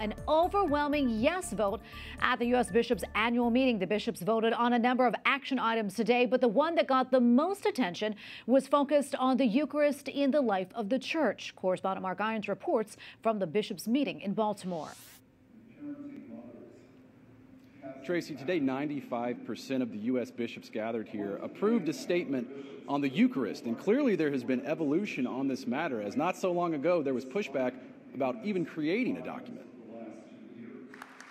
an overwhelming yes vote at the U.S. Bishops' annual meeting. The bishops voted on a number of action items today, but the one that got the most attention was focused on the Eucharist in the life of the church. Correspondent Mark Irons reports from the bishops' meeting in Baltimore. Tracy, today 95% of the U.S. bishops gathered here approved a statement on the Eucharist, and clearly there has been evolution on this matter, as not so long ago there was pushback about even creating a document.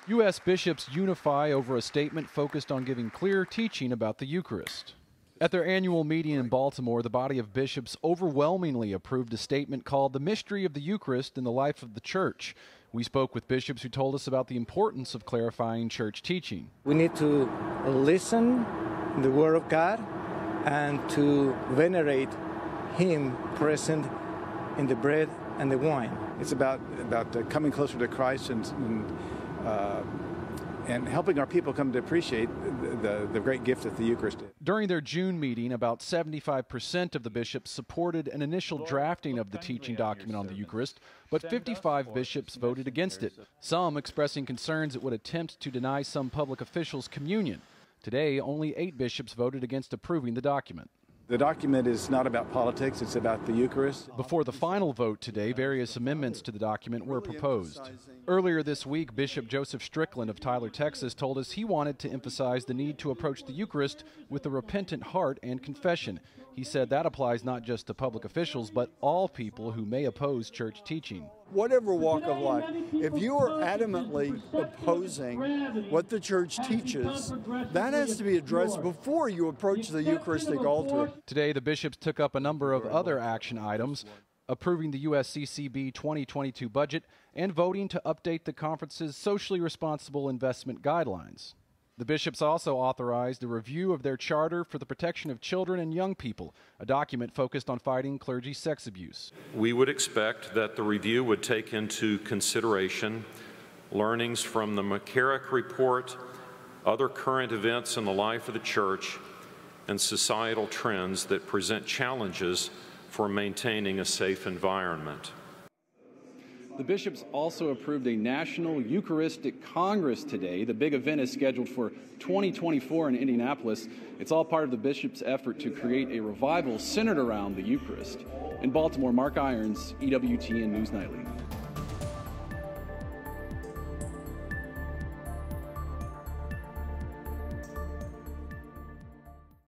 U.S. bishops unify over a statement focused on giving clear teaching about the Eucharist. At their annual meeting in Baltimore, the body of bishops overwhelmingly approved a statement called The Mystery of the Eucharist in the Life of the Church. We spoke with bishops who told us about the importance of clarifying church teaching. We need to listen to the Word of God and to venerate Him present in the bread and the wine. It's about coming closer to Christ and helping our people come to appreciate the great gift that the Eucharist is. During their June meeting, about 75% of the bishops supported an initial drafting of the teaching document on the Eucharist, but 55 bishops voted against it, some expressing concerns it would attempt to deny some public officials communion. Today, only 8 bishops voted against approving the document. The document is not about politics, it's about the Eucharist. Before the final vote today, various amendments to the document were proposed. Earlier this week, Bishop Joseph Strickland of Tyler, Texas, told us he wanted to emphasize the need to approach the Eucharist with a repentant heart and confession. He said that applies not just to public officials, but all people who may oppose church teaching. Whatever walk of life, if you are adamantly opposing what the church teaches, that has to be addressed before you approach the Eucharistic altar. Today, the bishops took up a number of other action items, approving the USCCB 2022 budget and voting to update the conference's socially responsible investment guidelines. The bishops also authorized a review of their Charter for the Protection of Children and Young People, a document focused on fighting clergy sex abuse. We would expect that the review would take into consideration learnings from the McCarrick Report, other current events in the life of the church, and societal trends that present challenges for maintaining a safe environment. The bishops also approved a National Eucharistic Congress today. The big event is scheduled for 2024 in Indianapolis. It's all part of the bishops' effort to create a revival centered around the Eucharist. In Baltimore, Mark Irons, EWTN News Nightly.